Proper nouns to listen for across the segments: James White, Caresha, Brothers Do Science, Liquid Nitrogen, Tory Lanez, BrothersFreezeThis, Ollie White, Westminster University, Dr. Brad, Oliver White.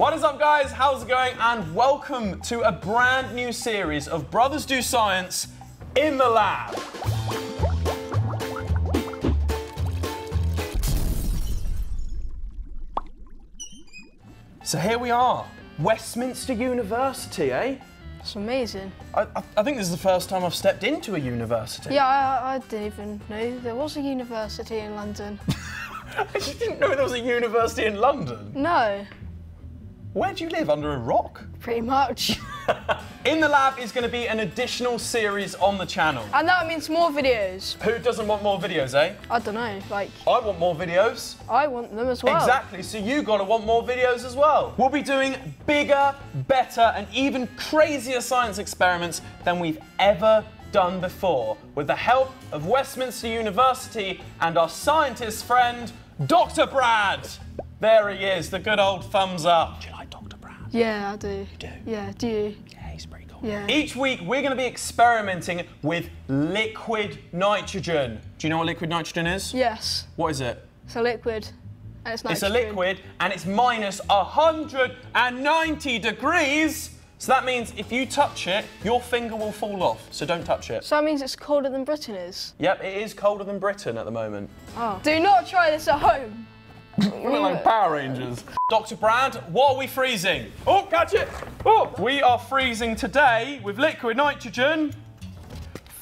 What is up, guys? How's it going? And welcome to a brand new series of Brothers Do Science in the Lab. So here we are, Westminster University, eh? It's amazing. I think this is the first time I've stepped into a university. Yeah, I didn't even know there was a university in London. You didn't know there was a university in London? No. Where do you live, under a rock? Pretty much. In the Lab is going to be an additional series on the channel. And that means more videos. Who doesn't want more videos, eh? I don't know, like... I want more videos. I want them as well. Exactly, so you got to want more videos as well. We'll be doing bigger, better and even crazier science experiments than we've ever done before, with the help of Westminster University and our scientist friend, Dr. Brad. There he is, the good old thumbs up. Do you like Dr. Brad? Yeah, I do. You do? Yeah, do you? Yeah, he's pretty cool. Yeah. Each week, we're going to be experimenting with liquid nitrogen. Do you know what liquid nitrogen is? Yes. What is it? It's a liquid, and it's nitrogen. It's a liquid, and it's minus 190 degrees. So that means if you touch it, your finger will fall off, so don't touch it. So that means it's colder than Britain is? Yep, it is colder than Britain at the moment. Oh. Do not try this at home. We're like Power Rangers. Dr. Brad, what are we freezing? Oh, catch it! Oh, we are freezing today with liquid nitrogen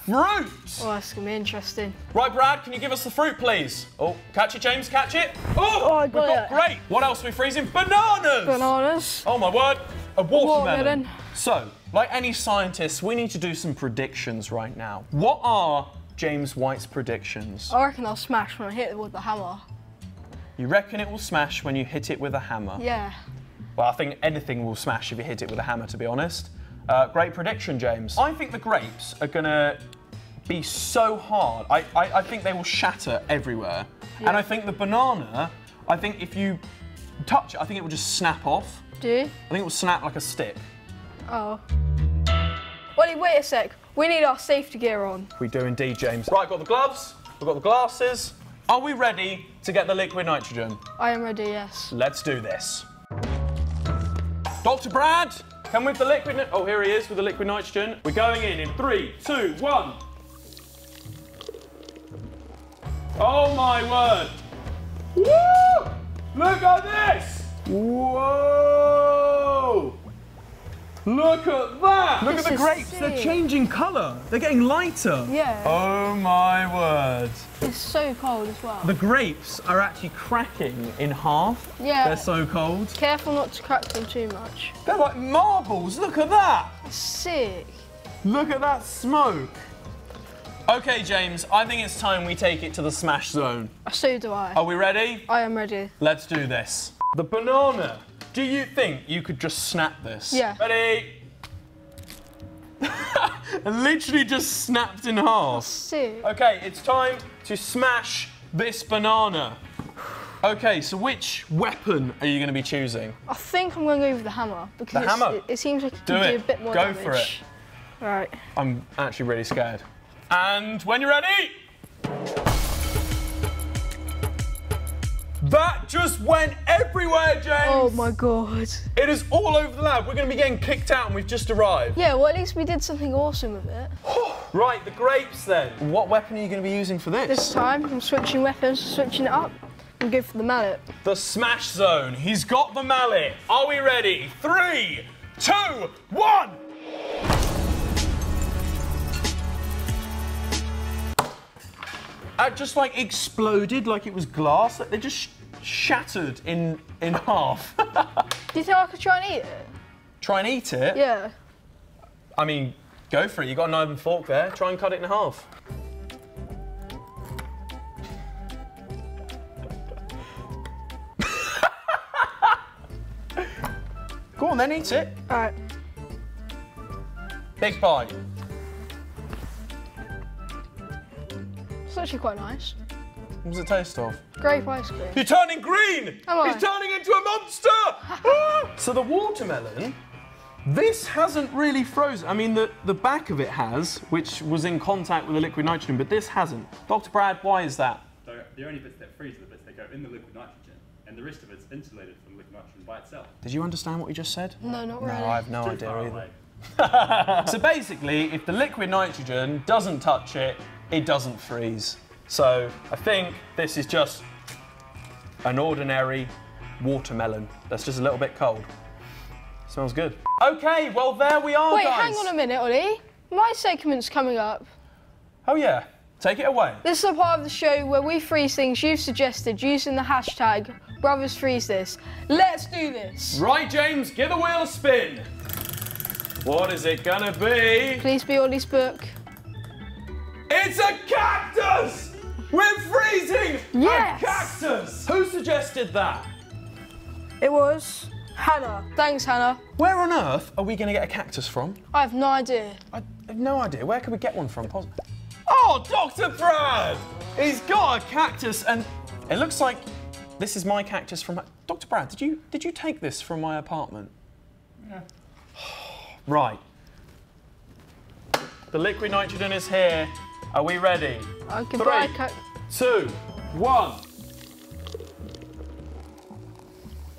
fruit. Oh, that's gonna be interesting. Right, Brad, can you give us the fruit, please? Oh, catch it, James, catch it. Oh, I got it. Great. What else are we freezing? Bananas. Bananas. Oh my word. A watermelon. So, like any scientists, we need to do some predictions right now. What are James White's predictions? I reckon I'll smash when I hit it with the hammer. You reckon it will smash when you hit it with a hammer? Yeah. Well, I think anything will smash if you hit it with a hammer, to be honest. Great prediction, James. I think the grapes are going to be so hard. I think they will shatter everywhere. Yeah. And I think the banana, I think if you touch it, I think it will just snap off. Do you? I think it will snap like a stick. Oh. Ollie, wait a sec. We need our safety gear on. We do indeed, James. Right, got the gloves. We've got the glasses. Are we ready to get the liquid nitrogen? I am ready, yes. Let's do this. Dr. Brad, come with the liquid nitrogen. Oh, here he is with the liquid nitrogen. We're going in 3, 2, 1. Oh my word. Woo! Look at this! Whoa! Look at that! Look at the grapes, they're changing colour. They're getting lighter. Yeah. Oh my word. It's so cold as well. The grapes are actually cracking in half. Yeah. They're so cold. Careful not to crack them too much. They're like marbles, look at that! That's sick. Look at that smoke. Okay, James, I think it's time we take it to the smash zone. So do I. Are we ready? I am ready. Let's do this. The banana. Do you think you could just snap this? Yeah. Ready? Literally just snapped in half. Sick. Okay, it's time to smash this banana. Okay, so which weapon are you going to be choosing? I think I'm going to go with the hammer. Because the hammer? It seems like you can do a bit more damage. Go for it. All right. I'm actually really scared. And when you're ready... That just went everywhere, James! Oh my god. It is all over the lab. We're going to be getting kicked out and we've just arrived. Yeah, well, at least we did something awesome with it. Right, the grapes then. What weapon are you going to be using for this? This time, I'm switching weapons, switching it up. I'm going for the mallet. The smash zone. He's got the mallet. Are we ready? 3, 2, 1! That just like exploded like it was glass. Like, they just shattered in half. Do you think I could try and eat it? Try and eat it? Yeah. I mean, go for it. You got a knife and fork there. Try and cut it in half. Go on then, eat it. All right. Big bite. It's actually quite nice. What does it taste of? Grape ice cream. You're turning green! Am I? He's turning into a monster! Ah! So the watermelon, this hasn't really frozen. I mean, the back of it has, which was in contact with the liquid nitrogen, but this hasn't. Dr. Brad, why is that? So the only bits that freeze are the bits that go in the liquid nitrogen. and the rest of it's insulated from liquid nitrogen by itself. Did you understand what you just said? No, not really. No, I have no idea either. So basically, if the liquid nitrogen doesn't touch it, it doesn't freeze. So I think this is just an ordinary watermelon that's just a little bit cold. Smells good. Okay, well there we are, guys. Wait, hang on a minute, Ollie. My segment's coming up. Oh yeah, take it away. This is a part of the show where we freeze things you've suggested using the hashtag #BrothersFreezeThis. Let's do this. Right, James, give the wheel a spin. What is it gonna be? Please be Ollie's book. It's a cactus! We're freezing a cactus! Who suggested that? It was Hannah. Thanks, Hannah. Where on earth are we gonna get a cactus from? I have no idea. I have no idea. Where could we get one from? Oh, Dr. Brad! He's got a cactus and it looks like this is my cactus from... Dr. Brad, did you take this from my apartment? Yeah. Right. The liquid nitrogen is here. Are we ready? I can buy a coat. 3, 2, 1.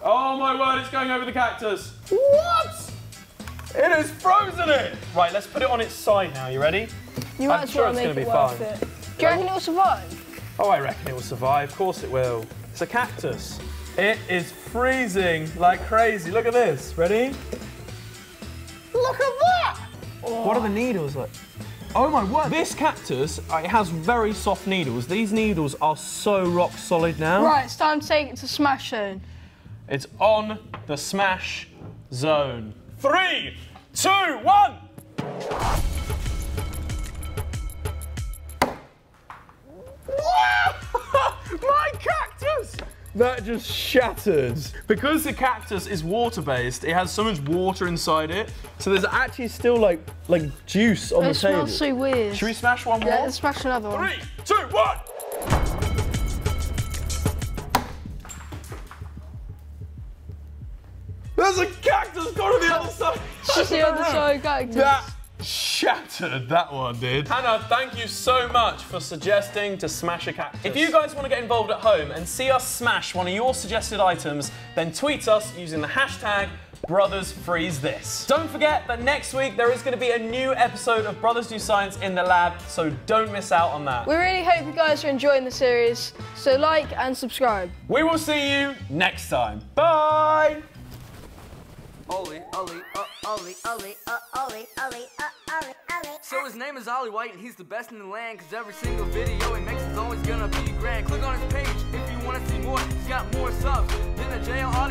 Oh my word, it's going over the cactus. What? It has frozen it. Right, let's put it on its side now. You ready? I'm sure it's going to be fine. Do you reckon it will survive? Oh, I reckon it will survive. Of course it will. It's a cactus. It is freezing like crazy. Look at this. Ready? Look at that! Oh. What are the needles like? Oh my word! This cactus, it has very soft needles. These needles are so rock solid now. Right, it's time to take it to smash zone. It's on the smash zone. 3, 2, 1! My cactus! That just shattered. Because the cactus is water-based, it has so much water inside it, so there's actually still like juice on the table. It smells so weird. Should we smash one more? Yeah, let's smash another one. 3, 2, 1! There's a cactus gone to the other side. She's the other side cactus. That shattered, that one did. Hannah, thank you so much for suggesting to smash a cactus. If you guys want to get involved at home and see us smash one of your suggested items, then tweet us using the hashtag #BrothersFreezeThis. Don't forget that next week there is going to be a new episode of Brothers Do Science in the Lab, so don't miss out on that. We really hope you guys are enjoying the series, so like and subscribe. We will see you next time. Bye! Ollie, Ollie, Ollie, Ollie, Ollie, Ollie, Ollie, Ollie. So his name is Ollie White and he's the best in the land, cause every single video he makes is always gonna be grand. Click on his page if you wanna see more. He's got more subs than a JL.